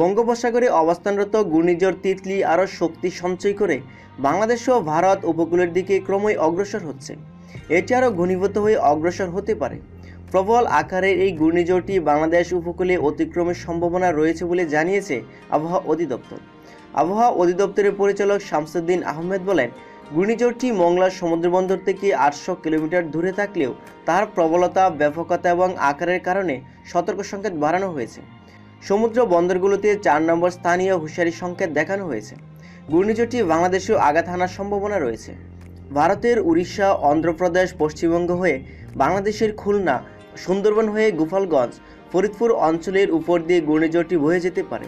বঙ্গোপসাগরে অবস্থানরত ঘূর্ণিঝড় তিতলি আরও শক্তি সঞ্চয় করে বাংলাদেশ ও ভারত উপকূলের দিকে ক্রমই অগ্রসর হচ্ছে। এটি আরও ঘনীভূত হয়ে অগ্রসর হতে পারে। প্রবল আকারের এই ঘূর্ণিঝড়টি বাংলাদেশ উপকূলে অতিক্রমের সম্ভাবনা রয়েছে বলে জানিয়েছে আবহাওয়া অধিদপ্তর। আবহাওয়া অধিদপ্তরের পরিচালক শামসুদ্দিন আহমেদ বলেন, ঘূর্ণিঝড়টি মংলার সমুদ্রবন্দর থেকে ৮০০ কিলোমিটার দূরে থাকলেও তার প্রবলতা, ব্যাপকতা এবং আকারের কারণে সতর্ক সংকেত বাড়ানো হয়েছে। সমুদ্র বন্দরগুলোতে ৪ নম্বর স্থানীয় হুঁশিয়ারি সংকেত দেখানো হয়েছে। ঘূর্ণিঝড়টি বাংলাদেশেও আঘাত হানার সম্ভাবনা রয়েছে। ভারতের উড়িষ্যা, অন্ধ্রপ্রদেশ, পশ্চিমবঙ্গ হয়ে বাংলাদেশের খুলনা, সুন্দরবন হয়ে গোপালগঞ্জ, ফরিদপুর অঞ্চলের উপর দিয়ে ঘূর্ণিঝড়টি বয়ে যেতে পারে।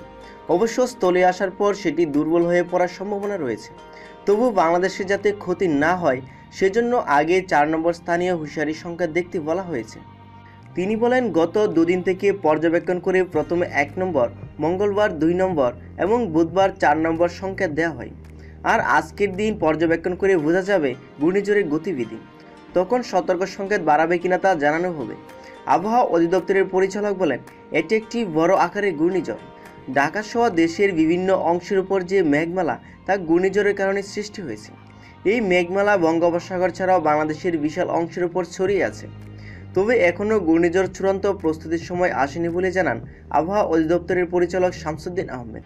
অবশ্য স্থলে আসার পর সেটি দুর্বল হয়ে পড়ার সম্ভাবনা রয়েছে। তবু বাংলাদেশে যাতে ক্ষতি না হয় সেজন্য আগে ৪ নম্বর স্থানীয় হুঁশিয়ারি সংকেত দেখতে বলা হয়েছে। তিনি বলেন, গত দুদিন থেকে পর্যবেক্ষণ করে প্রথমে ১ নম্বর, মঙ্গলবার ২ নম্বর এবং বুধবার ৪ নম্বর সংকেত দেওয়া হয়। আর আজকের দিন পর্যবেক্ষণ করে বোঝা যাবে ঘূর্ণিঝড়ের গতিবিধি, তখন সতর্ক সংকেত বাড়াবে কিনা তা জানানো হবে। আবহাওয়া অধিদপ্তরের পরিচালক বলেন, এটি একটি বড় আকারের ঘূর্ণিঝড়। ঢাকাসহ দেশের বিভিন্ন অংশের উপর যে মেঘমালা তা ঘূর্ণিঝড়ের কারণে সৃষ্টি হয়েছে। এই মেঘমালা বঙ্গোপসাগর ছাড়াও বাংলাদেশের বিশাল অংশের উপর ছড়িয়ে আছে। তবে এখনও ঘূর্ণিঝড় চূড়ান্ত প্রস্তুতির সময় আসেনি বলে জানান আবহাওয়া অধিদপ্তরের পরিচালক শামসুদ্দিন আহমেদ।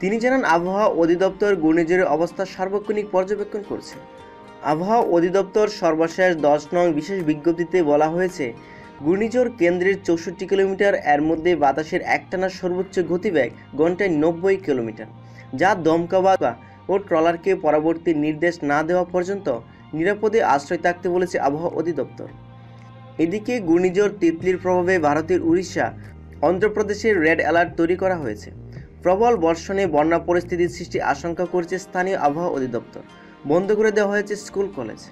তিনি জানান, আবহাওয়া অধিদপ্তর ঘূর্ণিঝড়ের অবস্থা সার্বক্ষণিক পর্যবেক্ষণ করছে। আবহাওয়া অধিদপ্তর সর্বশেষ 10 নং বিশেষ বিজ্ঞপ্তিতে বলা হয়েছে, ঘূর্ণিঝড় কেন্দ্রের ৬৪ কিলোমিটার এর মধ্যে বাতাসের একটানা সর্বোচ্চ গতিবেগ ঘন্টায় ৯০ কিলোমিটার, যা দমকা ও ট্রলারকে পরবর্তী নির্দেশ না দেওয়া পর্যন্ত নিরাপদে আশ্রয় থাকতে বলেছে আবহাওয়া অধিদপ্তর। এদিকে ঘূর্ণিঝড় তিতলির প্রভাবে ভারতের উড়িষ্যা, অন্ধ্রপ্রদেশের রেড অ্যালার্ট তৈরি করা হয়েছে। প্রবল বর্ষণে বন্যা পরিস্থিতির সৃষ্টি আশঙ্কা করছে স্থানীয় আবহাওয়া অধিদপ্তর। বন্ধ করে দেওয়া হয়েছে স্কুল, কলেজ।